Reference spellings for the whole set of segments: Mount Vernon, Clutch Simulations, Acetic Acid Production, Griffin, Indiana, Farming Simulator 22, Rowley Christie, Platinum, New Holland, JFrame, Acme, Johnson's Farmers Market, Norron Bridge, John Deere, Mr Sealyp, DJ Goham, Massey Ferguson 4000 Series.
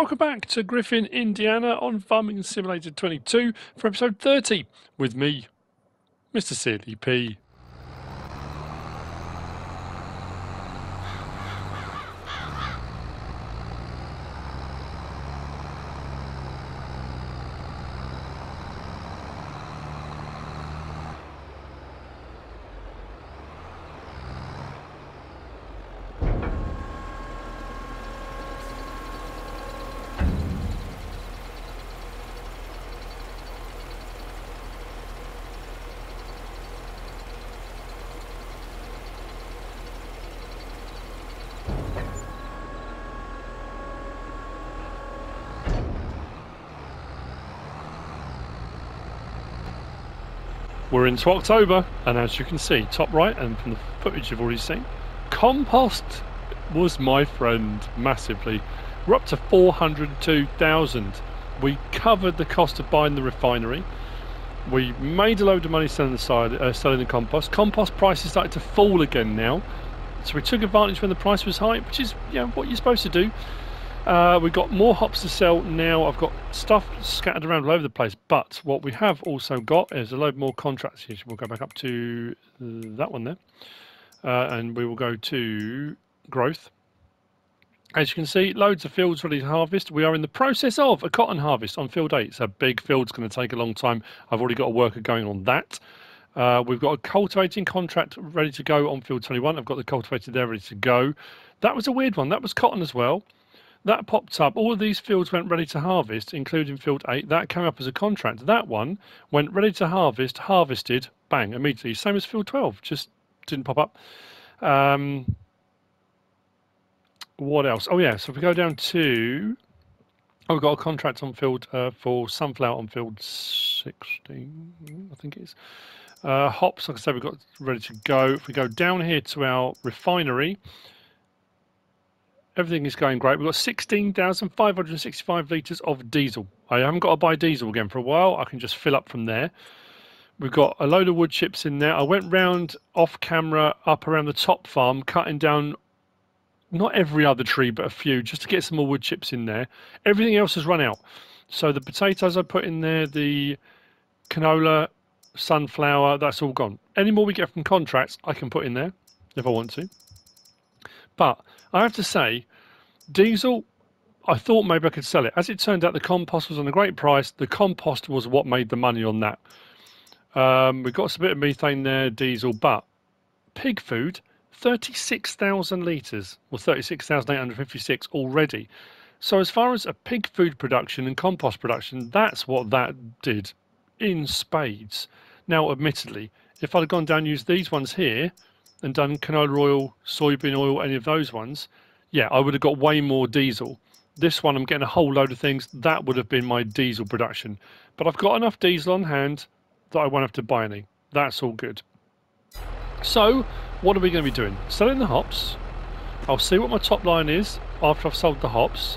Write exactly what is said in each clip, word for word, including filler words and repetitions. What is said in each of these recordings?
Welcome back to Griffin, Indiana on Farming Simulator twenty-two for episode thirty with me, Mr Sealyp. We're into October, and as you can see, top right, and from the footage you've already seen, compost was my friend massively. We're up to four hundred two thousand. We covered the cost of buying the refinery. We made a load of money selling the, side, uh, selling the compost. Compost prices started to fall again now, so we took advantage when the price was high, which is you know, what you're supposed to do. Uh, we've got more hops to sell now. I've got stuff scattered around all over the place, but what we have also got is a load more contracts here. So we'll go back up to that one there, uh, and we will go to growth. As you can see, loads of fields ready to harvest. We are in the process of a cotton harvest on field eight. So big field's going to take a long time. I've already got a worker going on that. Uh, we've got a cultivating contract ready to go on field twenty-one. I've got the cultivator there ready to go. That was a weird one. That was cotton as well. That popped up. All of these fields went ready to harvest, including field eight. That came up as a contract. That one went ready to harvest, harvested, bang, immediately. Same as field twelve, just didn't pop up. Um, what else? Oh, yeah, so if we go down to... Oh, we've got a contract on field uh, for sunflower on field sixteen, I think it is. Uh, hops, like I said, we've got ready to go. If we go down here to our refinery... Everything is going great. We've got sixteen thousand five hundred sixty-five litres of diesel. I haven't got to buy diesel again for a while. I can just fill up from there. We've got a load of wood chips in there. I went round off camera up around the top farm, cutting down not every other tree, but a few, just to get some more wood chips in there. Everything else has run out. So the potatoes I put in there, the canola, sunflower, that's all gone. Any more we get from contracts, I can put in there if I want to. But I have to say, diesel, I thought maybe I could sell it. As it turned out, the compost was on a great price. The compost was what made the money on that. Um, we got a bit of methane there, diesel, but pig food, thirty-six thousand litres, or thirty-six thousand eight hundred fifty-six already. So as far as a pig food production and compost production, that's what that did in spades. Now, admittedly, if I'd gone down and used these ones here, and done canola oil, soybean oil, any of those ones, yeah, I would have got way more diesel. This one, I'm getting a whole load of things. That would have been my diesel production. But I've got enough diesel on hand that I won't have to buy any. That's all good. So, what are we going to be doing? Selling the hops. I'll see what my top line is after I've sold the hops.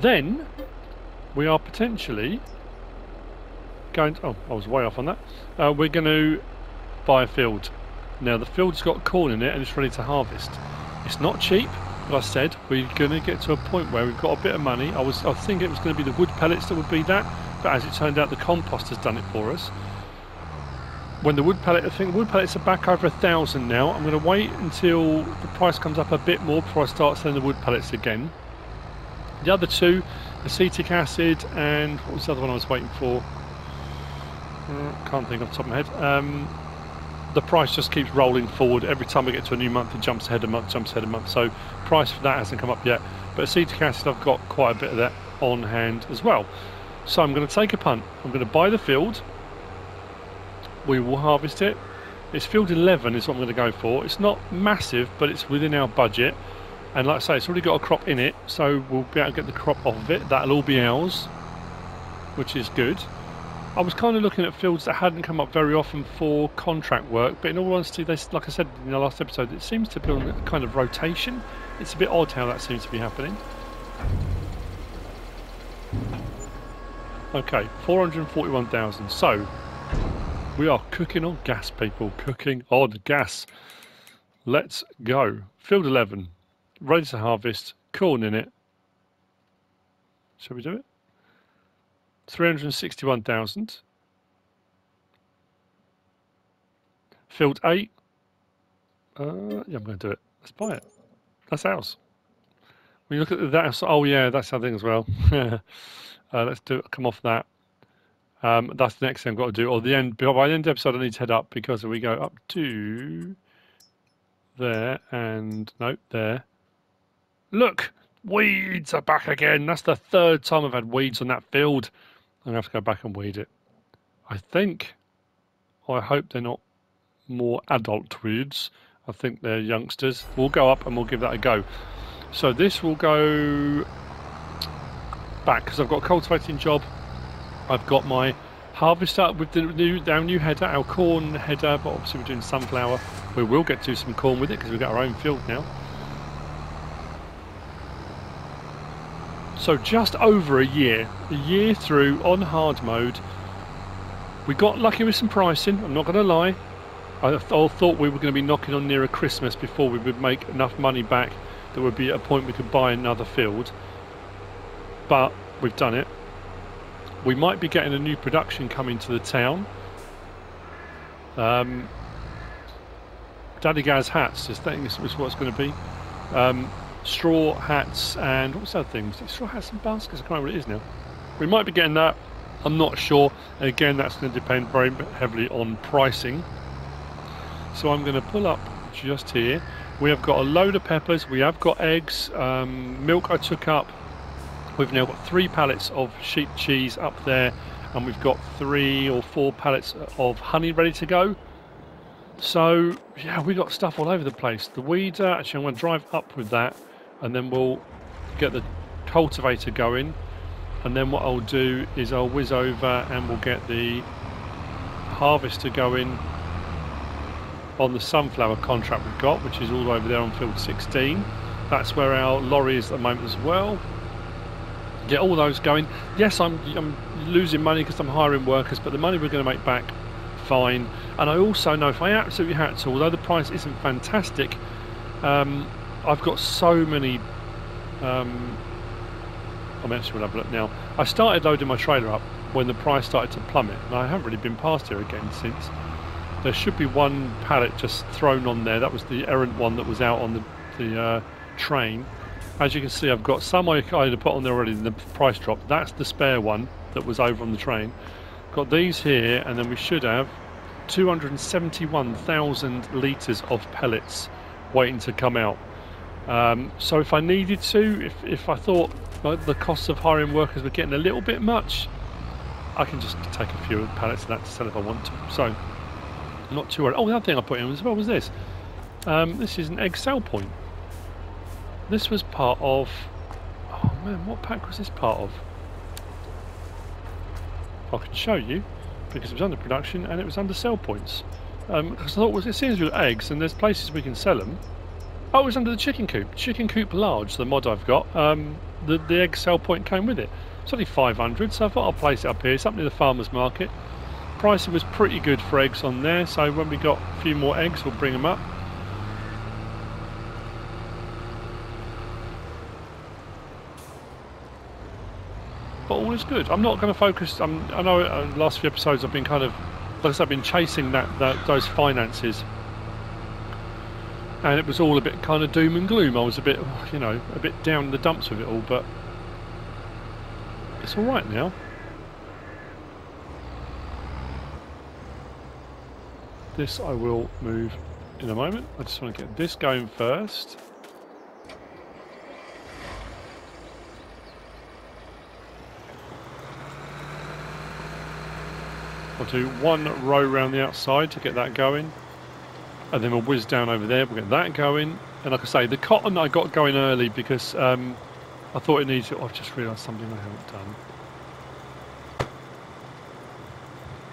Then, we are potentially going to... Oh, I was way off on that. Uh, we're going to buy a field. Now, the field's got corn in it and it's ready to harvest. It's not cheap, but I said we're going to get to a point where we've got a bit of money. I was I think it was going to be the wood pellets that would be that, but as it turned out, the compost has done it for us. When the wood pellet, I think wood pellets are back over a thousand now. I'm going to wait until the price comes up a bit more before I start selling the wood pellets again. The other two, acetic acid and what was the other one I was waiting for? Uh, can't think off the top of my head. Um, The price just keeps rolling forward. Every time we get to a new month, it jumps ahead a month, jumps ahead a month. So price for that hasn't come up yet. But acetic acid, I've got quite a bit of that on hand as well. So I'm going to take a punt. I'm going to buy the field. We will harvest it. It's field eleven is what I'm going to go for. It's not massive, but it's within our budget. And like I say, it's already got a crop in it. So we'll be able to get the crop off of it. That'll all be ours, which is good. I was kind of looking at fields that hadn't come up very often for contract work, but in all honesty, they, like I said in the last episode, it seems to be on a kind of rotation. It's a bit odd how that seems to be happening. Okay, four hundred forty-one thousand. So, we are cooking on gas, people. Cooking on gas. Let's go. Field eleven. Ready to harvest. Corn in it. Shall we do it? three hundred sixty-one thousand. Field eight. Uh, yeah, I'm going to do it. Let's buy it. That's ours. When you look at that, oh yeah, that's our thing as well. uh, let's do come off that. Um, that's the next thing I've got to do. Or the end. By the end of the episode, I need to head up because we go up to there and no, there. Look, weeds are back again. That's the third time I've had weeds on that field. I'm gonna have to go back and weed it. I think, or I hope they're not more adult weeds. I think they're youngsters. We'll go up and we'll give that a go. So this will go back because I've got a cultivating job. I've got my harvester with the new, our new header, our corn header, but obviously we're doing sunflower. We will get to some corn with it because we've got our own field now. So just over a year, a year through on hard mode. We got lucky with some pricing, I'm not going to lie. I th thought we were going to be knocking on nearer Christmas before we would make enough money back that would be at a point we could buy another field. But we've done it. We might be getting a new production coming to the town. Um, Daddy Gaz hats is, that, is what it's going to be. Um, straw hats and what's that thing? Is it straw hats and baskets? I can't remember what it is now. We might be getting that. I'm not sure. And again, that's going to depend very heavily on pricing. So I'm going to pull up just here. We have got a load of peppers. We have got eggs. Um, milk I took up. We've now got three pallets of sheep cheese up there. And we've got three or four pallets of honey ready to go. So, yeah, we've got stuff all over the place. The weeder, actually I'm going to drive up with that. And then we'll get the cultivator going. And then what I'll do is I'll whiz over and we'll get the harvester going on the sunflower contract we've got, which is all over there on field sixteen. That's where our lorry is at the moment as well. Get all those going. Yes, I'm, I'm losing money because I'm hiring workers, but the money we're going to make back, fine. And I also know if I absolutely had to, although the price isn't fantastic, um, I've got so many... Um, I'm actually going to have a look now. I started loading my trailer up when the price started to plummet, and I haven't really been past here again since. There should be one pallet just thrown on there. That was the errant one that was out on the, the uh, train. As you can see, I've got some I either put on there already and the price dropped. That's the spare one that was over on the train. Got these here, and then we should have two hundred seventy-one thousand litres of pellets waiting to come out. Um, so if I needed to, if, if I thought like, the costs of hiring workers were getting a little bit much, I can just take a few pallets of that to sell if I want to. So. Not too worried. Oh, the other thing I put in as well was this. Um, this is an egg sale point. This was part of... Oh man, what pack was this part of? I can show you, because it was under production and it was under sell points. Um, because I thought, well, it seems with eggs and there's places we can sell them. Oh, it was under the chicken coop. Chicken coop large, the mod I've got. Um, the, the egg sale point came with it. It's only five hundred, so I thought I'll place it up here. It's up near the farmer's market. Pricing was pretty good for eggs on there, so when we got a few more eggs we'll bring them up. But all is good. I'm not going to focus. I'm, I know uh, the last few episodes I've been kind of, like I said, I've been chasing that, that those finances, and it was all a bit kind of doom and gloom. I was a bit, you know, a bit down in the dumps with it all, but it's all right now. This I will move in a moment. I just want to get this going first. I'll do one row around the outside to get that going. And then we'll whiz down over there. We'll get that going. And like I say, the cotton I got going early because um, I thought it needed... Oh, I've just realised something I haven't done.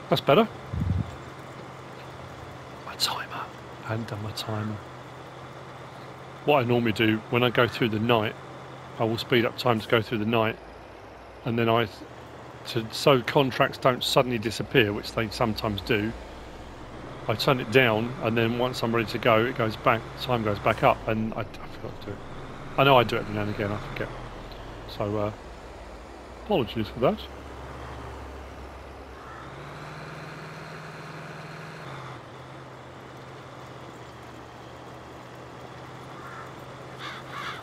That's better. Timer. I hadn't done my timer. What I normally do when I go through the night, I will speed up time to go through the night, and then I, to, so contracts don't suddenly disappear, which they sometimes do. I turn it down, and then once I'm ready to go, it goes back. Time goes back up, and I, I forgot to do it. I know I do it every now and again. I forget. So uh, Apologies for that.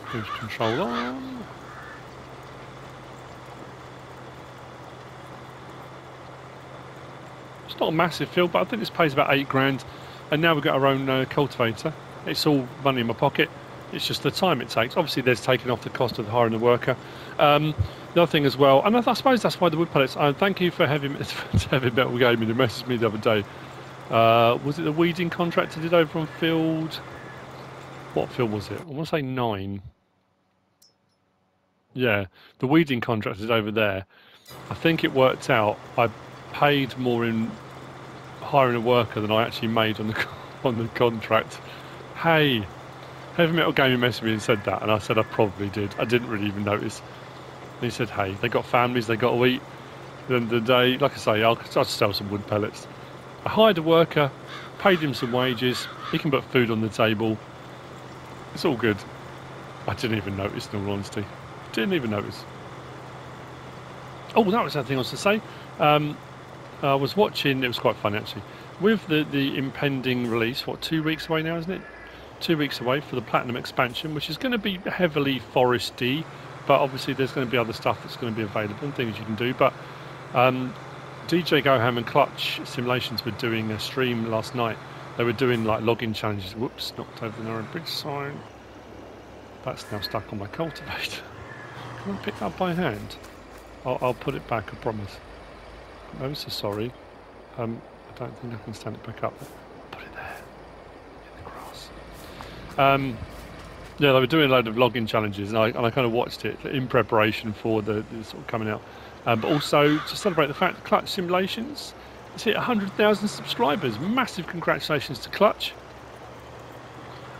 Cruise control on. It's not a massive field, but I think this pays about eight grand. And now we've got our own uh, cultivator. It's all money in my pocket. It's just the time it takes. Obviously, there's taking off the cost of hiring a worker. Um, the other thing as well, and I, I suppose that's why the wood pellets. And uh, thank you for having Heavy Metal Gaming who messaged me the other day. Uh, was it the weeding contractor did over on field? What field was it? I want to say nine. Yeah, the weeding contractor is over there. I think it worked out. I paid more in hiring a worker than I actually made on the on the contract. Hey, Heavy Metal Gaming messaged me and said that, and I said I probably did. I didn't really even notice. And he said, hey, they got families, they got to eat. At the end of the day, like I say, I'll, I'll just sell some wood pellets. I hired a worker, paid him some wages. He can put food on the table. It's all good. I didn't even notice, in all honesty. Didn't even notice. Oh, that was another thing I was to say. Um, I was watching, it was quite fun actually, with the, the impending release, what, two weeks away now, isn't it? Two weeks away for the Platinum expansion, which is going to be heavily foresty, but obviously there's going to be other stuff that's going to be available and things you can do. But um, D J Goham and Clutch Simulations were doing a stream last night. They were doing like login challenges. Whoops, knocked over the Norron Bridge sign. That's now stuck on my cultivator. Can I pick that up by hand? I'll, I'll put it back, I promise. I'm so sorry. Um, I don't think I can stand it back up. Put it there, in the grass. Um, yeah, they were doing a load of login challenges, and I, and I kind of watched it in preparation for the, the sort of coming out. Um, but also to celebrate the fact that Clutch Simulations it's hit one hundred thousand subscribers. Massive congratulations to Clutch.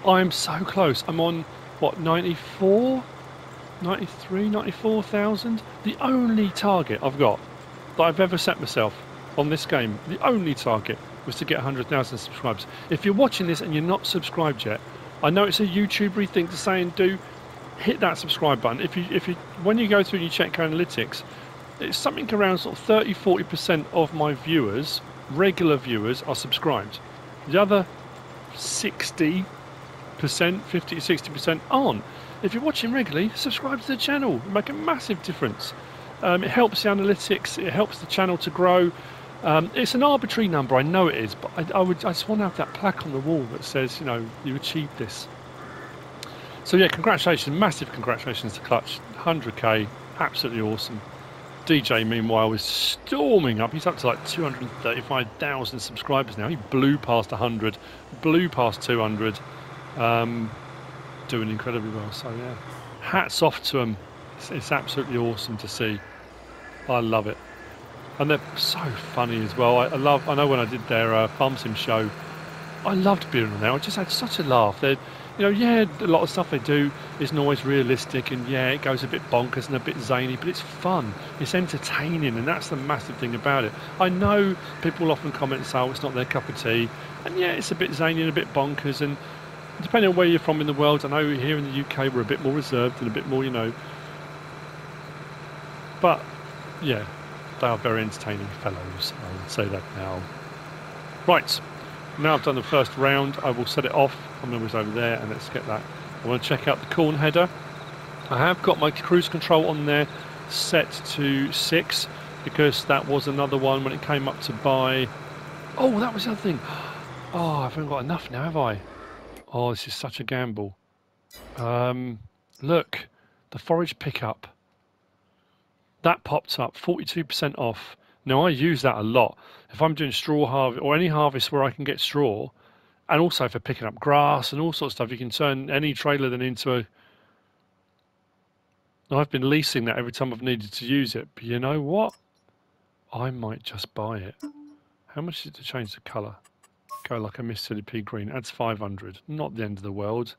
I'm so close. I'm on, what, ninety-four, ninety-three, ninety-four thousand? The only target I've got that I've ever set myself on this game, the only target was to get one hundred thousand subscribers. If you're watching this and you're not subscribed yet, I know it's a YouTubery thing to say and do, hit that subscribe button. If you, if you, when you go through and you check analytics, it's something around sort of thirty to forty percent of my viewers, regular viewers, are subscribed. The other sixty percent, fifty to sixty percent aren't. If you're watching regularly, subscribe to the channel. It'll make a massive difference. Um, it helps the analytics, it helps the channel to grow. Um, it's an arbitrary number, I know it is, but I, I, would, I just want to have that plaque on the wall that says, you know, you achieved this. So yeah, congratulations, massive congratulations to Clutch. one hundred K, absolutely awesome. D J, meanwhile, is storming up. He's up to like two hundred thirty-five thousand subscribers now. He blew past one hundred, blew past two hundred. Um, doing incredibly well, so yeah. Hats off to him. It's, it's absolutely awesome to see. I love it. And they're so funny as well. I, I love. I know when I did their uh, Farm Sim show, I loved being on there. I just had such a laugh. They're, you know, yeah, a lot of stuff they do isn't always realistic, and yeah, it goes a bit bonkers and a bit zany, but it's fun, it's entertaining, and that's the massive thing about it. I know people often comment and say, oh, it's not their cup of tea, and yeah, it's a bit zany and a bit bonkers, and depending on where you're from in the world, I know here in the U K we're a bit more reserved and a bit more, you know, but yeah, they are very entertaining fellows, I would say that now. Right. Now I've done the first round, I will set it off. I'm always over there, and let's get that. I want to check out the corn header. I have got my cruise control on there set to six, because that was another one when it came up to buy. Oh, that was the other thing. Oh, I haven't got enough now, have I? Oh, this is such a gamble. Um, look, the forage pickup. That popped up, forty-two percent off. Now, I use that a lot. If I'm doing straw harvest or any harvest where I can get straw, and also for picking up grass and all sorts of stuff, you can turn any trailer then into a... I've been leasing that every time I've needed to use it. But you know what? I might just buy it. How much did it change the colour? Go like a Mister Sealyp green. That's five hundred. Not the end of the world.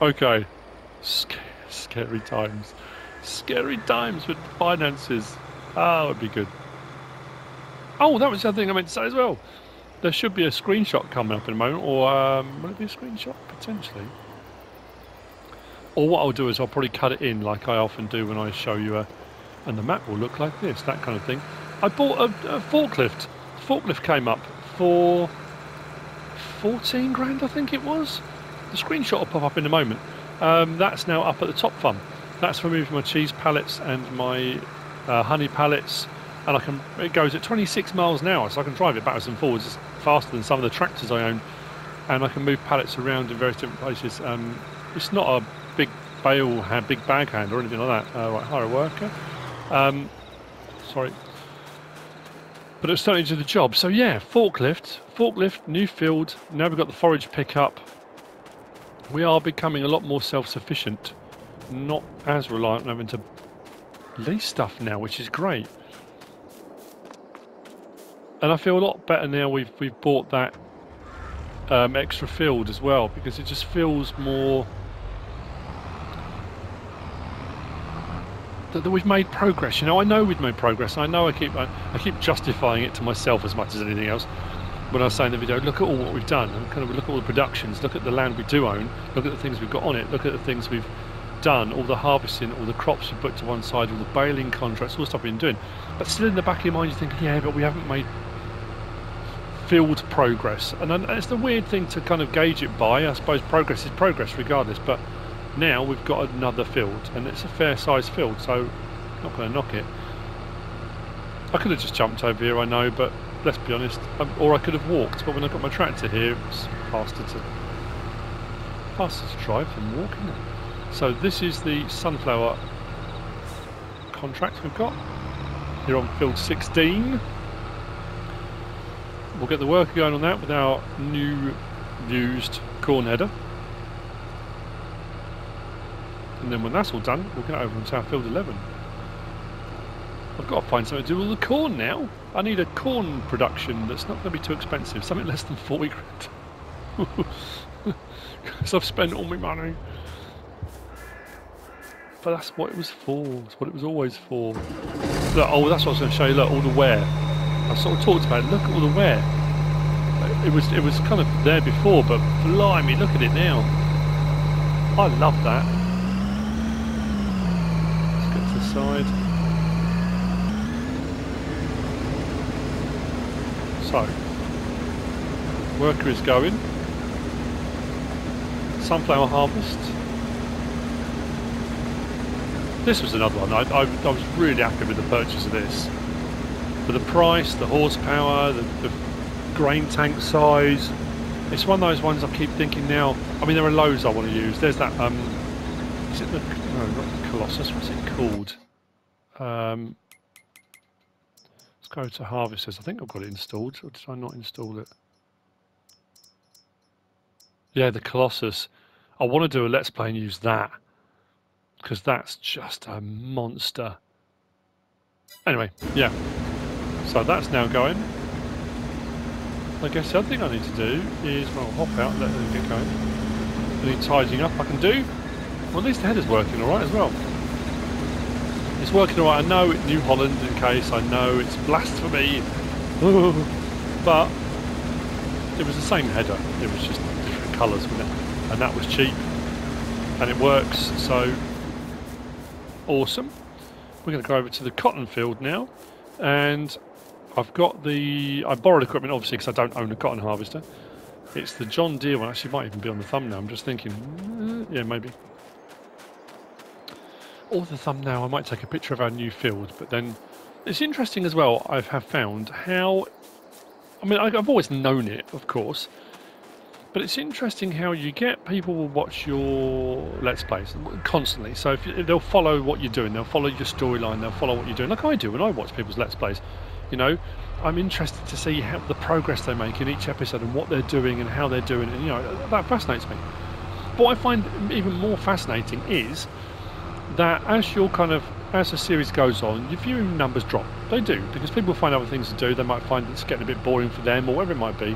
Okay, Sc scary times, scary times with finances. Ah, oh, it would be good. Oh, that was the other thing I meant to say as well. There should be a screenshot coming up in a moment, or um, will it be a screenshot? Potentially. Or what I'll do is I'll probably cut it in like I often do when I show you, a, and the map will look like this, that kind of thing. I bought a, a forklift. The forklift came up for fourteen grand, I think it was. The screenshot will pop up in a moment. Um, that's now up at the top farm. That's for moving my cheese pallets and my uh, honey pallets. And I can, it goes at twenty-six miles an hour, so I can drive it backwards and forwards. It's faster than some of the tractors I own, and I can move pallets around in various different places. Um, it's not a big bale, big bag hand or anything like that. Uh, right, hire a worker. Um, sorry, but it's certainly to the job. So yeah, forklift, forklift, new field. Now we've got the forage pickup. We are becoming a lot more self-sufficient, not as reliant on having to lease stuff now, which is great. And I feel a lot better now we've we've bought that um, extra field as well, because it just feels more that, that we've made progress. You know, I know we've made progress. I know I keep I, I keep justifying it to myself as much as anything else when I say in the video, look at all what we've done, and kind of look at all the productions, look at the land we do own, look at the things we've got on it, look at the things we've done, all the harvesting, all the crops we put to one side, all the baling contracts, all the stuff we've been doing. But still in the back of your mind, you think, yeah, but we haven't made field progress. And it's the weird thing to kind of gauge it by. I suppose progress is progress regardless, but now we've got another field, and it's a fair sized field, so I'm not going to knock it. I could have just jumped over here, I know, but let's be honest, or I could have walked, but when I got my tractor here, it's faster to faster to drive than walking. So this is the sunflower contract we've got here on field sixteen. We'll get the worker going on that with our new used corn header, and then when that's all done, we'll get over onto our field eleven. I've got to find something to do with the corn now. I need a corn production that's not going to be too expensive, something less than forty grand, because I've spent all my money. But that's what it was for, that's what it was always for. Look, oh, that's what I was going to show you, look, all the wear. I sort of talked about it, look at all the wear. It was, it was kind of there before, but blimey, look at it now. I love that. Let's get to the side. So, worker is going. Sunflower harvest. This was another one. I, I, I was really happy with the purchase of this. For the price, the horsepower, the, the grain tank size. It's one of those ones I keep thinking now. I mean, there are loads I want to use. There's that, um, is it the, no, not the Colossus, what's it called? Um, let's go to Harvesters. I think I've got it installed, or did I not install it? Yeah, the Colossus. I want to do a Let's Play and use that, because that's just a monster. Anyway, yeah. So that's now going. I guess the other thing I need to do is, well, hop out and let them get going. Any tidying up I can do. Well, at least the header's working all right as well. It's working all right. I know it's New Holland in case. I know it's blasphemy. But it was the same header. It was just different colours, wasn't it? And that was cheap. And it works, so... awesome. We're going to go over to the cotton field now, and I've got the, I borrowed equipment obviously because I don't own a cotton harvester. It's the John Deere one. Actually, it might even be on the thumbnail. I'm just thinking, yeah, maybe. Or the thumbnail, I might take a picture of our new field. But then it's interesting as well, I have found how, I mean, I've always known it, of course, but it's interesting how you get people will watch your Let's Plays constantly. So if you, they'll follow what you're doing, they'll follow your storyline, they'll follow what you're doing. Like I do when I watch people's Let's Plays. You know, I'm interested to see how the progress they make in each episode and what they're doing and how they're doing. And, you know, that fascinates me. But what I find even more fascinating is that as your kind of, as the series goes on, your viewing numbers drop. They do, because people find other things to do. They might find it's getting a bit boring for them or whatever it might be.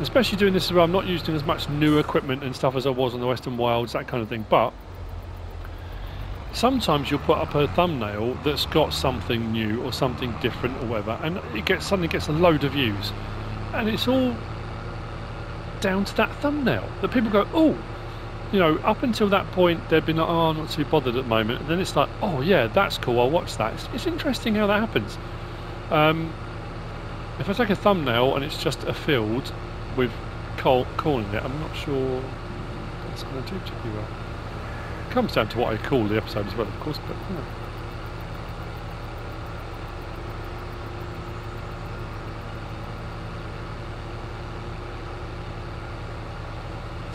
Especially doing this as well, I'm not using as much new equipment and stuff as I was on the Western Wilds, that kind of thing. But sometimes you'll put up a thumbnail that's got something new or something different or whatever, and it gets, suddenly gets a load of views. And it's all down to that thumbnail that people go, oh, you know, up until that point they've been like, oh, not to be bothered at the moment, and then it's like, oh yeah, that's cool, I'll watch that. It's, it's interesting how that happens. Um, if I take a thumbnail and it's just a field with corn in it, I'm not sure that's going to do particularly well. It comes down to what I call the episode as well, of course, but you know.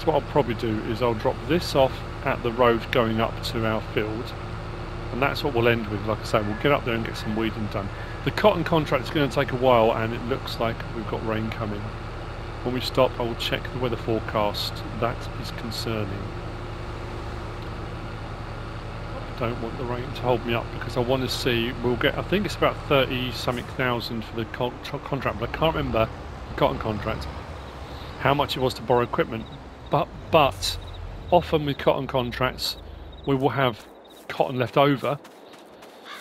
What I'll probably do is I'll drop this off at the road going up to our field, and that's what we'll end with. Like I say, we'll get up there and get some weeding done. The cotton contract is going to take a while, and it looks like we've got rain coming. When we stop, I will check the weather forecast. That is concerning. I don't want the rain to hold me up, because I want to see, we'll get, I think it's about thirty something thousand for the con contract, but I can't remember the cotton contract, how much it was to borrow equipment. But, but often with cotton contracts, we will have cotton left over.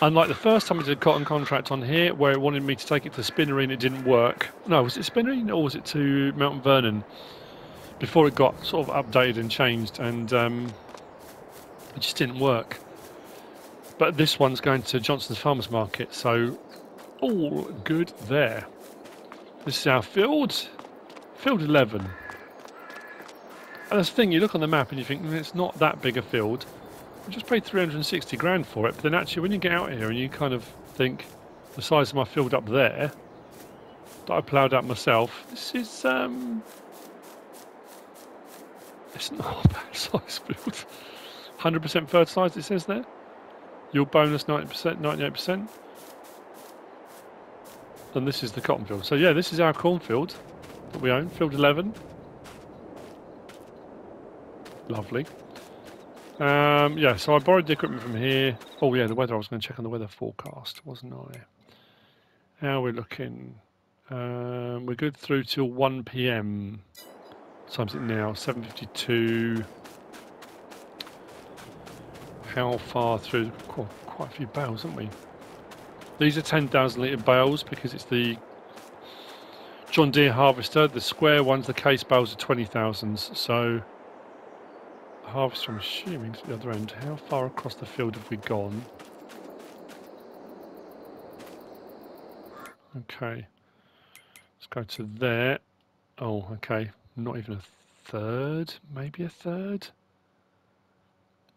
Unlike the first time we did a cotton contract on here, where it wanted me to take it to Spinnery and it didn't work. No, was it Spinnery or was it to Mount Vernon? Before it got sort of updated and changed, and um, it just didn't work. But this one's going to Johnson's Farmers Market, so all good there. This is our field, field eleven. And that's the thing, you look on the map and you think, mm, it's not that big a field. I just paid three hundred and sixty grand for it, but then actually when you get out here and you kind of think, the size of my field up there, that I ploughed out myself, this is, um... it's not a bad size field. one hundred percent fertilised, it says there. Your bonus ninety percent, ninety-eight percent. And this is the cotton field. So yeah, this is our cornfield that we own, field eleven. Lovely. Um, yeah, so I borrowed the equipment from here. Oh yeah, the weather, I was going to check on the weather forecast, wasn't I? How are we looking? Um, we're good through till one p m Time's it now, seven fifty-two. How far through? Quite, quite a few bales, haven't we? These are ten thousand litre bales because it's the John Deere harvester. The square ones, the case bales are twenty thousands, so... harvest, I'm assuming, to the other end. How far across the field have we gone? Okay. Let's go to there. Oh, okay. Not even a third. Maybe a third?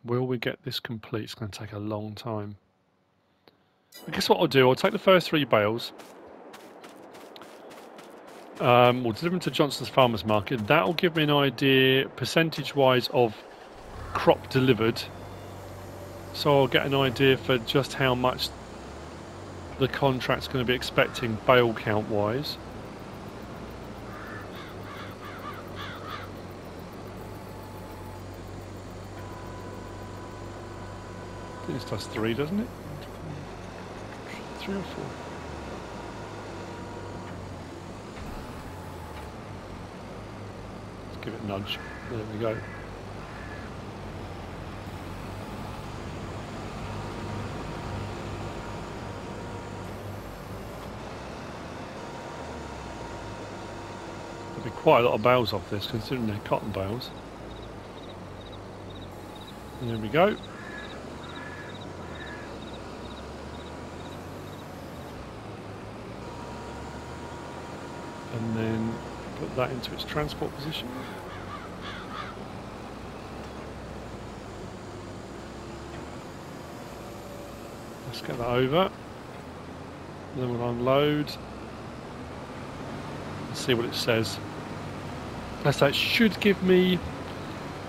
Will we get this complete? It's going to take a long time. I guess what I'll do, I'll take the first three bales. Um, we'll deliver them to Johnson's Farmers Market. That'll give me an idea, percentage-wise, of crop delivered, so I'll get an idea for just how much the contract's going to be expecting bale count wise. I think this does three, doesn't it? Three or four. Let's give it a nudge. There we go. Quite a lot of bales off this, considering they're cotton bales. And there we go. And then put that into its transport position. Let's get that over. And then we'll unload. Let's see what it says. So it should give me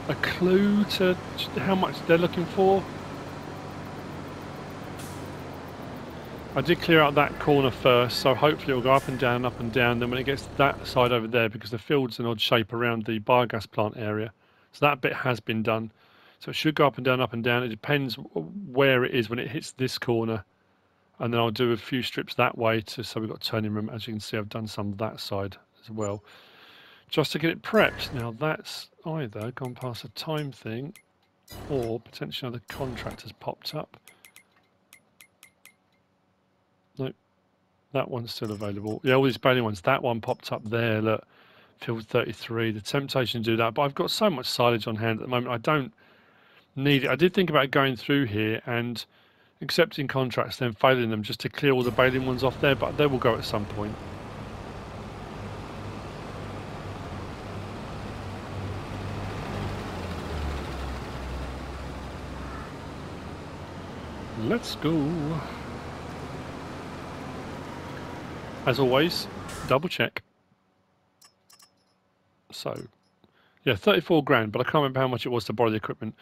a clue to how much they're looking for. I did clear out that corner first, so hopefully it'll go up and down and up and down. Then when it gets to that side over there, because the field's an odd shape around the biogas plant area, so that bit has been done. So it should go up and down, up and down. It depends where it is when it hits this corner. And then I'll do a few strips that way, to, so we've got turning room. As you can see, I've done some that side as well, just to get it prepped. Now that's either gone past a time thing, or potentially another contract has popped up. Nope. That one's still available. Yeah, all these brand new ones. That one popped up there, look, field thirty-three. The temptation to do that, but I've got so much silage on hand at the moment, I don't need it. I did think about going through here and accepting contracts, then failing them just to clear all the baling ones off there, but they will go at some point. Let's go. As always, double check. So, yeah, thirty-four grand, but I can't remember how much it was to borrow the equipment.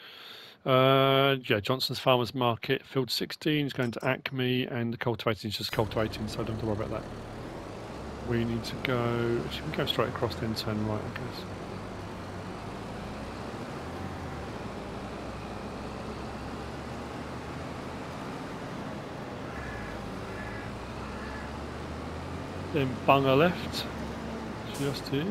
Uh, yeah, Johnson's Farmers Market, field sixteen is going to Acme, and the cultivating is just cultivating, so I don't have to worry about that. We need to go. Should we go straight across then, turn right, I guess? Then bung a left, just here.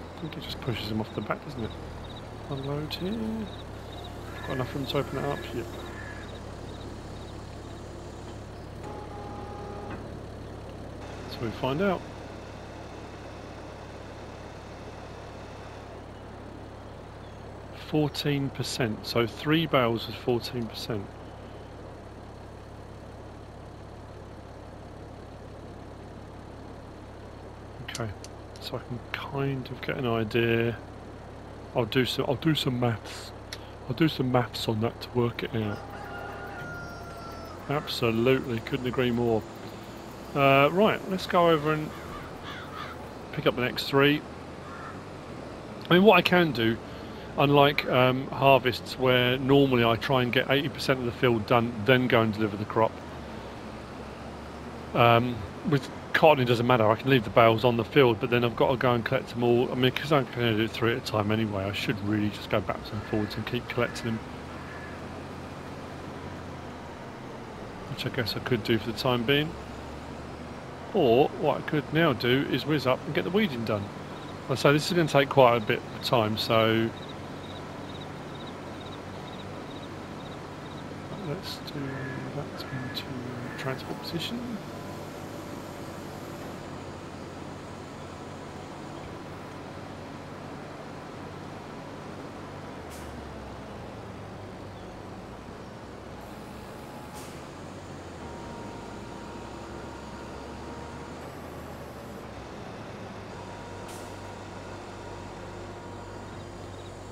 I think it just pushes him off the back, doesn't it? Unload here. Got enough room to open it up? Yep. So we find out. fourteen percent, so three bales was fourteen percent. Okay, so I can kind of get an idea. I'll do some I'll do some maths. I'll do some maths on that to work it out. Absolutely, couldn't agree more. Uh, right, let's go over and pick up the next three. I mean, what I can do, unlike um, harvests where normally I try and get eighty percent of the field done, then go and deliver the crop. Um, with cotton it doesn't matter, I can leave the bales on the field, but then I've got to go and collect them all. I mean, because I'm going to do three at a time anyway, I should really just go backwards and forwards and keep collecting them. Which I guess I could do for the time being. Or, what I could now do is whiz up and get the weeding done. I say this is going to take quite a bit of time, so let's do that into transport position.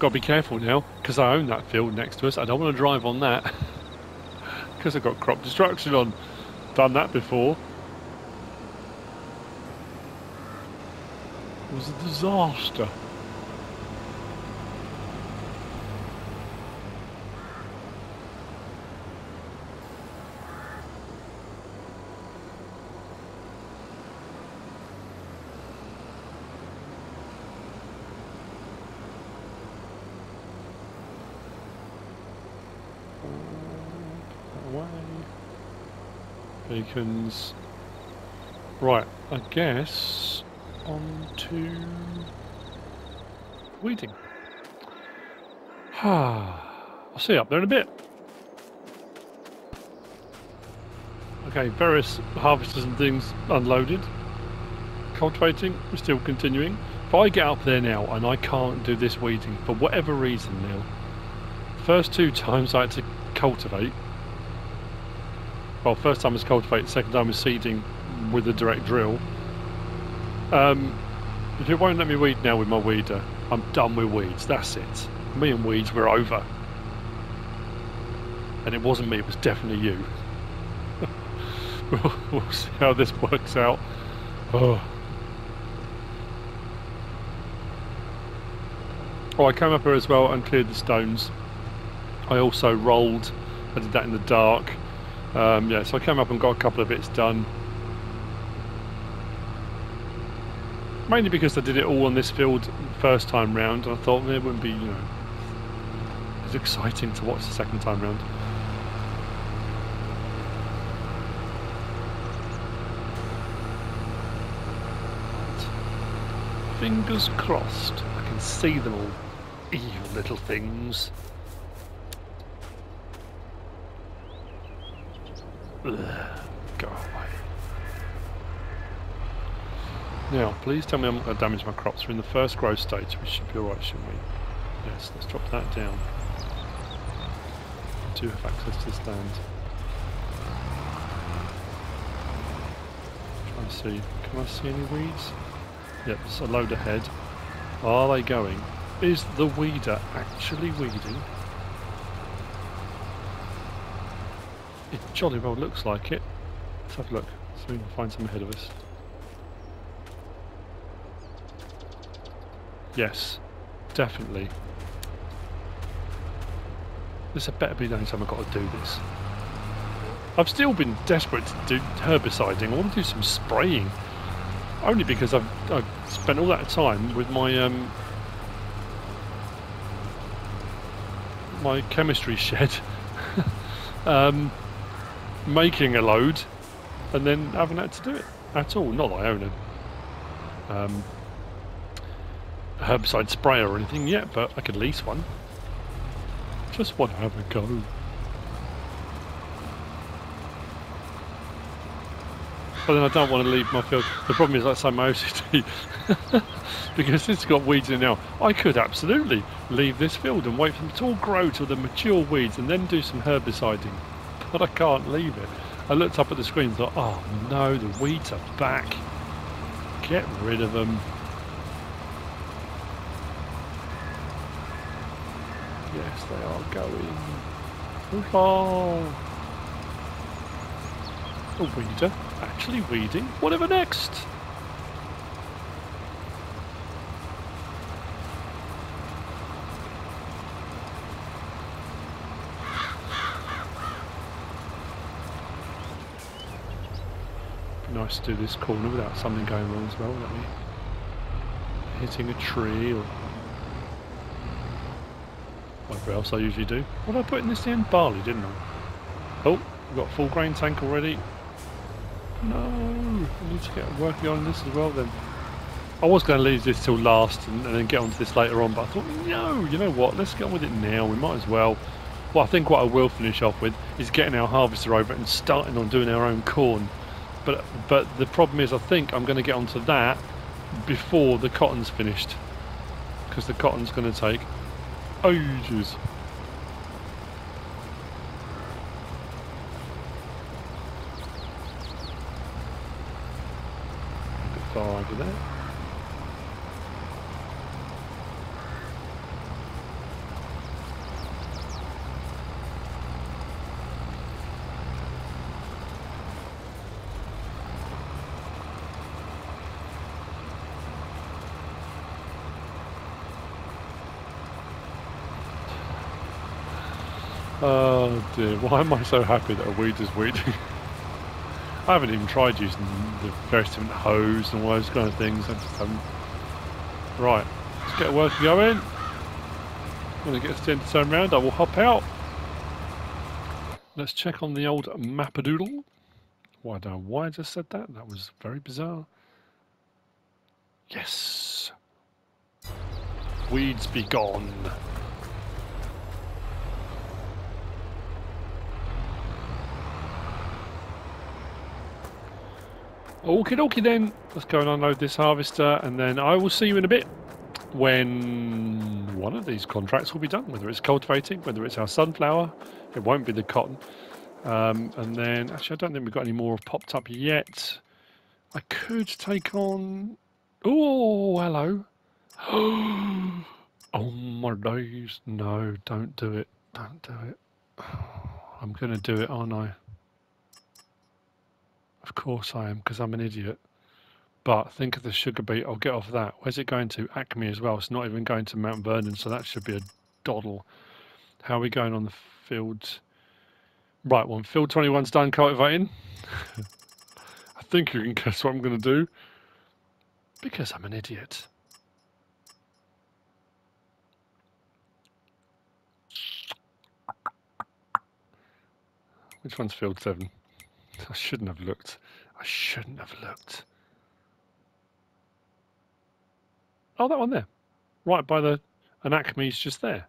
Got to be careful now, because I own that field next to us. I don't want to drive on that. Because I've got crop destruction on. Done that before. It was a disaster. Beacons. Right, I guess on to weeding. I'll see you up there in a bit. Okay, various harvesters and things unloaded. Cultivating, we're still continuing. If I get up there now and I can't do this weeding for whatever reason, Neil, first two times I had to cultivate. Well, first time was cultivate, second time was seeding with a direct drill. Um, if it won't let me weed now with my weeder, I'm done with weeds, that's it. Me and weeds, we're over. And it wasn't me, it was definitely you. we'll, we'll see how this works out. Oh. Oh, I came up here as well and cleared the stones. I also rolled, I did that in the dark. Um, yeah, so I came up and got a couple of bits done. Mainly because I did it all on this field first time round, and I thought it wouldn't be, you know, as exciting to watch the second time round. Fingers crossed, I can see them all. You little things. Ugh, go away. Now, please tell me I'm not going to damage my crops. We're in the first growth stage. We should be alright, shouldn't we? Yes, let's drop that down. I do have access to this land. Try and see. Can I see any weeds? Yep, there's a load ahead. Are they going? Is the weeder actually weeding? It jolly well looks like it. Let's have a look, so we can find some ahead of us. Yes, definitely. This had better be the only time I've got to do this. I've still been desperate to do herbiciding. I want to do some spraying. Only because I've, I've spent all that time with my um, my chemistry shed um, making a load and then haven't had to do it at all. Not that I own a um, herbicide sprayer or anything yet, but I could lease one. Just want to have a go. But then I don't want to leave my field. The problem is, like I say, my O C D, because it's got weeds in it now. I could absolutely leave this field and wait for them to all grow to the mature weeds and then do some herbiciding. But I can't leave it. I looked up at the screen and thought, oh no, the weeds are back. Get rid of them. Yes, they are going. Hoo-ha! A weeder. Actually weeding? Whatever next? Be nice to do this corner without something going wrong as well, wouldn't it? Hitting a tree or whatever else I usually do. What did I put in this end? Barley, didn't I? Oh, we've got a full grain tank already. No, I need to get working on this as well then. I was going to leave this till last and, and then get onto this later on, but I thought, no, you know what, let's get on with it now, we might as well. Well, I think what I will finish off with is getting our harvester over and starting on doing our own corn. But but the problem is I think I'm going to get onto that before the cotton's finished. Because the cotton's going to take ages. Far over there. Oh dear, why am I so happy that a weed is weeding? I haven't even tried using the various different hose and all those kind of things. I just haven't. Right, let's get work going. When it gets to the end of the turn round, I will hop out. Let's check on the old mapadoodle. Why don't I why I just said that? That was very bizarre. Yes. Weeds be gone. Okie dokie then, let's go and unload this harvester and then I will see you in a bit when one of these contracts will be done, whether it's cultivating, whether it's our sunflower, it won't be the cotton. Um, and then, actually I don't think we've got any more popped up yet. I could take on... Oh, hello. Oh my days, no, don't do it, don't do it. I'm going to do it, aren't I? Of course I am, because I'm an idiot. But think of the sugar beet. I'll get off that. Where's it going to? Acme as well. It's not even going to Mount Vernon, so that should be a doddle. How are we going on the field? Right one. Well, field twenty-one's done cultivating. I think you can guess what I'm going to do. Because I'm an idiot. Which one's field seven? I shouldn't have looked. I shouldn't have looked. Oh, that one there. Right by the... and Acme's just there.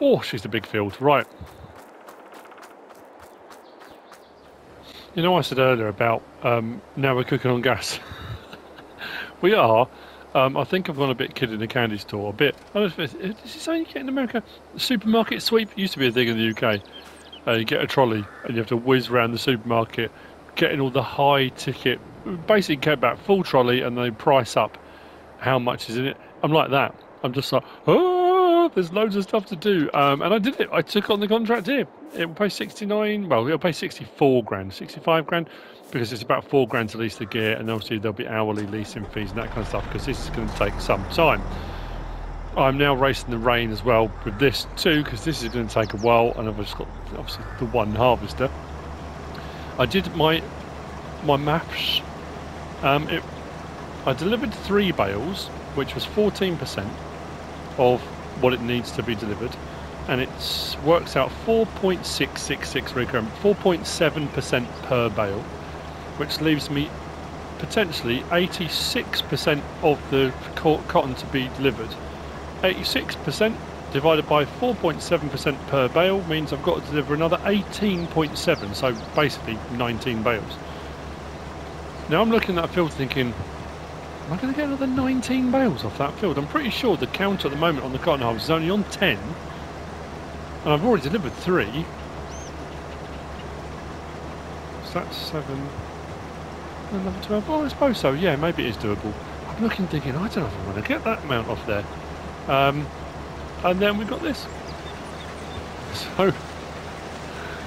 Oh, she's the big field. Right. You know, I said earlier about um, now we're cooking on gas. We are. Um, I think I've gone a bit kid in the candy store. A bit. I don't know if it's, is this how you get in America? Supermarket sweep used to be a thing in the U K. Uh, you get a trolley and you have to whiz round the supermarket, getting all the high ticket. Basically, came back full trolley and they price up how much is in it. I'm like that. I'm just like, oh. There's loads of stuff to do, um, and I did it. I took on the contract here. It will pay sixty-nine. Well, it'll pay sixty-four grand, sixty-five grand, because it's about four grand to lease the gear, and obviously there'll be hourly leasing fees and that kind of stuff. Because this is going to take some time. I'm now racing the rain as well with this too, because this is going to take a while, and I've just got obviously the one harvester. I did my my maps. Um, it I delivered three bales, which was fourteen percent of what it needs to be delivered, and it works out four point six six six recurrent, four point seven percent per bale, which leaves me potentially eighty-six percent of the cotton to be delivered. eighty-six percent divided by four point seven percent per bale means I've got to deliver another eighteen point seven, so basically nineteen bales. Now I'm looking at that field thinking, am I going to get another nineteen bales off that field? I'm pretty sure the count at the moment on the cotton harvest is only on ten. And I've already delivered three. So that's seven. Another twelve. Oh, I suppose so. Yeah, maybe it is doable. I'm looking thinking, I don't know if I'm going to get that amount off there. Um, and then we've got this. So,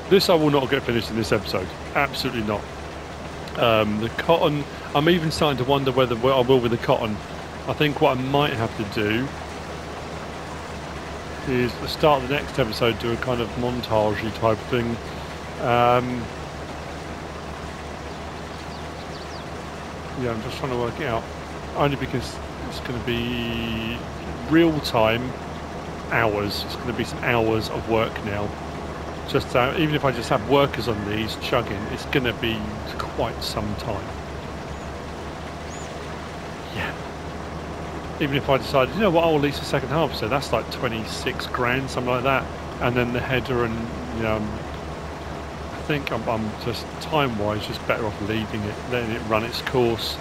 this I will not get finished in this episode. Absolutely not. Um, the cotton... I'm even starting to wonder whether I will with the cotton. I think what I might have to do is start the next episode, do a kind of montage-y type thing. Um, yeah, I'm just trying to work it out. Only because it's going to be real-time hours. It's going to be some hours of work now. Just uh, even if I just have workers on these chugging, it's going to be quite some time. Even if I decided, you know what, I'll lease the second half, so that's like twenty-six grand, something like that, and then the header, and you know, I think I'm, I'm just time-wise just better off leaving it, letting it run its course.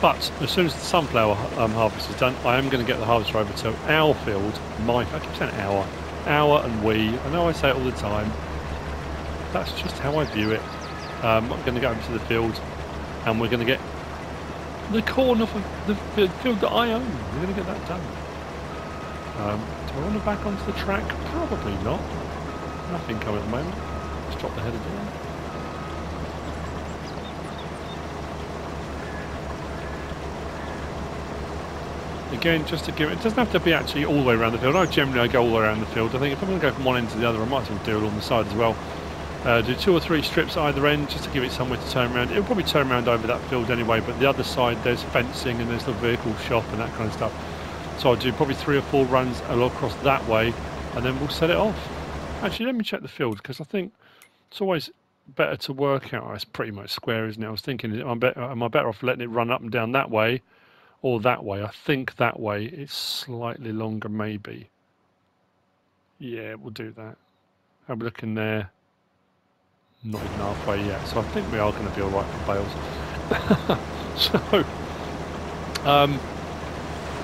But as soon as the sunflower um, harvest is done, I am going to get the harvester over to our field, my, I keep saying our, our and we, I know I say it all the time, that's just how I view it. Um, I'm going to go over to the field, and we're going to get the corn off of the field that I own. We're going to get that done. Um, do I want to back onto the track? Probably not. Nothing coming at the moment. Let's drop the header down. Again, just to give it, it doesn't have to be actually all the way around the field. I generally I go all the way around the field. I think if I'm going to go from one end to the other, I might as well do it on the side as well. Uh, do two or three strips either end just to give it somewhere to turn around. It'll probably turn around over that field anyway, but the other side there's fencing and there's the vehicle shop and that kind of stuff. So I'll do probably three or four runs across that way and then we'll set it off. Actually, let me check the field because I think it's always better to work out. It's pretty much square, isn't it? I was thinking, am I better, am I better off letting it run up and down that way or that way? I think that way it's slightly longer maybe. Yeah, we'll do that. Have a look in there. Not even halfway yet, so I think we are going to be all right for bales. So, um,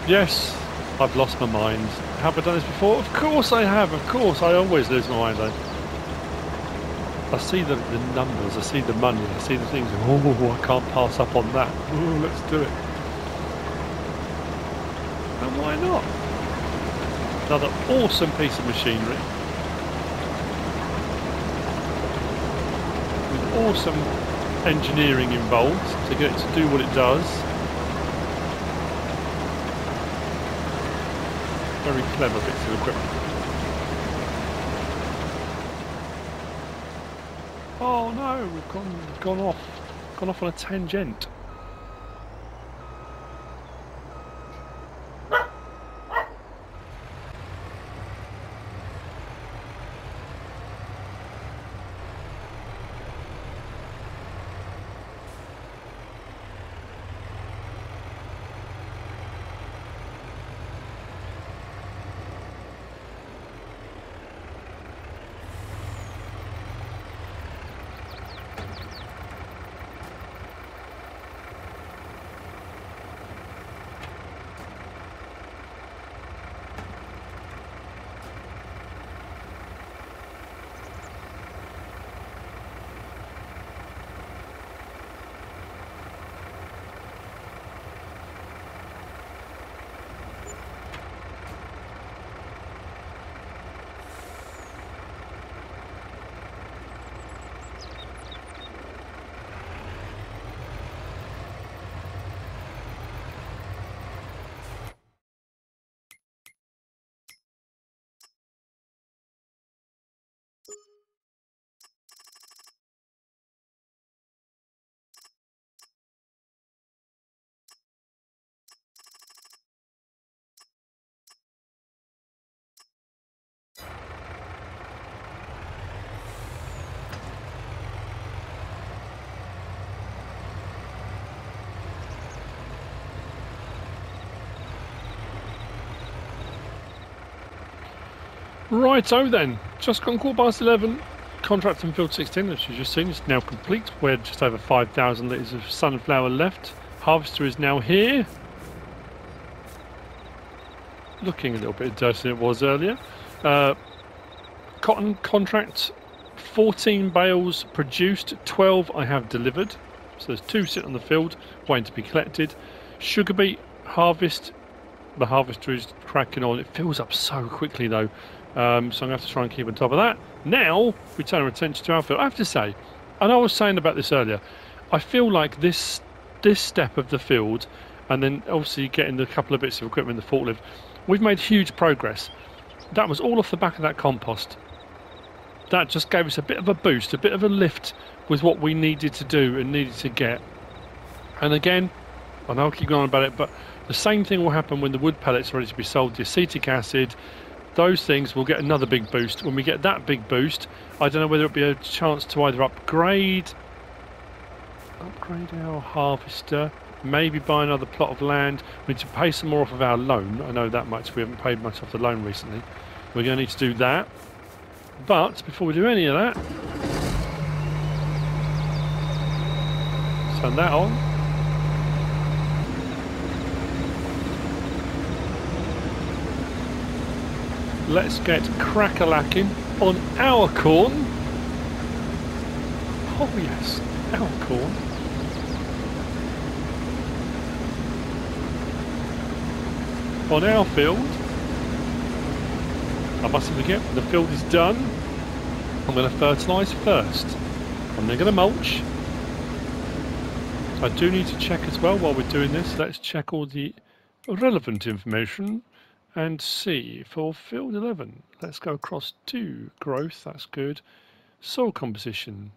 yes, I've lost my mind. Have I done this before? Of course I have, of course. I always lose my mind. I, I see the, the numbers, I see the money, I see the things. Oh, I can't pass up on that. Ooh, let's do it. And why not? Another awesome piece of machinery. Awesome engineering involved to get it to do what it does. Very clever bits of equipment. Oh no, we've gone gone off, gone off on a tangent. Righto then, just gone quarter past eleven. Contract from field sixteen, as you've just seen, is now complete. We had just over five thousand litres of sunflower left. Harvester is now here. Looking a little bit dirtier than it was earlier. Uh, cotton contract, fourteen bales produced, twelve I have delivered. So there's two sitting on the field, waiting to be collected. Sugar beet harvest, the harvester is cracking on. It fills up so quickly though. Um, so I'm going to have to try and keep on top of that. Now, we turn our attention to our field. I have to say, and I was saying about this earlier, I feel like this this step of the field, and then obviously getting the couple of bits of equipment in the forklift, we've made huge progress. That was all off the back of that compost. That just gave us a bit of a boost, a bit of a lift with what we needed to do and needed to get. And again, I know I'll keep going on about it, but the same thing will happen when the wood pellets are ready to be sold, the acetic acid. Those things will get another big boost. When we get that big boost, I don't know whether it'll be a chance to either upgrade upgrade our harvester, maybe buy another plot of land. We need to pay some more off of our loan. I know that much. We haven't paid much off the loan recently. We're going to need to do that. But before we do any of that, turn that on. Let's get crack-a-lacking on our corn. Oh yes, our corn. On our field. I mustn't forget, when the field is done, I'm going to fertilise first. I'm then going to mulch. I do need to check as well while we're doing this. Let's check all the relevant information. And see for field eleven. Let's go across to growth. That's good. Soil composition.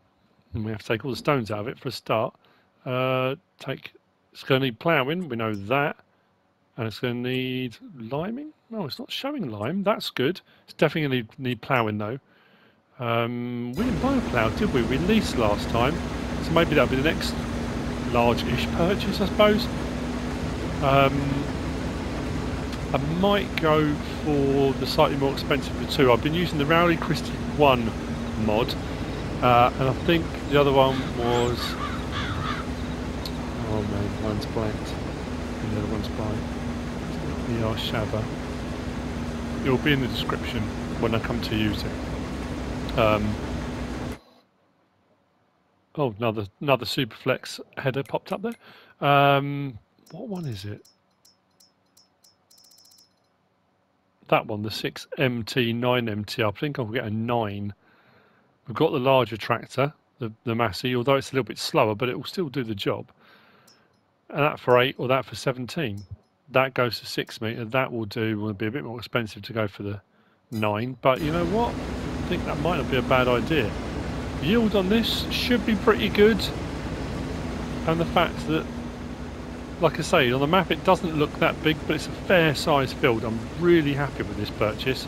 And we have to take all the stones out of it for a start. Uh, take. It's going to need ploughing. We know that. And it's going to need liming. No, it's not showing lime. That's good. It's definitely going to need ploughing though. Um, we didn't buy a plough, did we? We leased last time. So maybe that'll be the next large-ish purchase, I suppose. Um, I might go for the slightly more expensive of the two. I've been using the Rowley Christie one mod, uh, and I think the other one was... Oh man, one's blanked. The other one's blanked. The R Shabba. It will be in the description when I come to use it. Um, oh, another, another Superflex header popped up there. Um, what one is it? That one, the six M T, nine M T, I think I'll get a nine. We've got the larger tractor, the, the Massey, although it's a little bit slower, but it will still do the job. And that for eight or that for seventeen. That goes to six metre. That will do. Will be a bit more expensive to go for the nine. But you know what? I think that might not be a bad idea. Yield on this should be pretty good. And the fact that, like I say, on the map it doesn't look that big, but it's a fair sized field. I'm really happy with this purchase.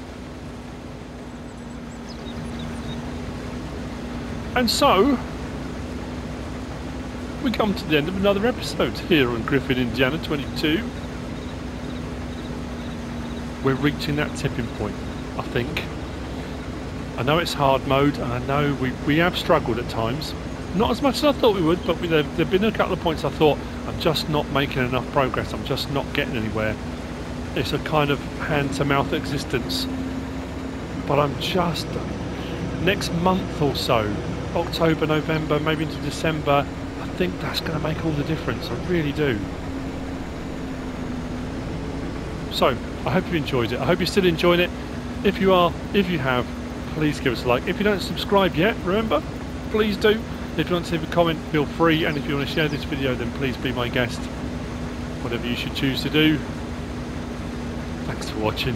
And so, we come to the end of another episode here on Griffin, Indiana twenty-two. We're reaching that tipping point, I think. I know it's hard mode, and I know we, we have struggled at times. Not as much as I thought we would, but there have been a couple of points I thought, I'm just not making enough progress, I'm just not getting anywhere. It's a kind of hand-to-mouth existence. But I'm just... Next month or so, October, November, maybe into December, I think that's going to make all the difference, I really do. So, I hope you enjoyed it. I hope you're still enjoying it. If you are, if you have, please give us a like. If you don't subscribe yet, remember, please do. If you want to leave a comment, feel free, and if you want to share this video, then please be my guest. Whatever you should choose to do. Thanks for watching.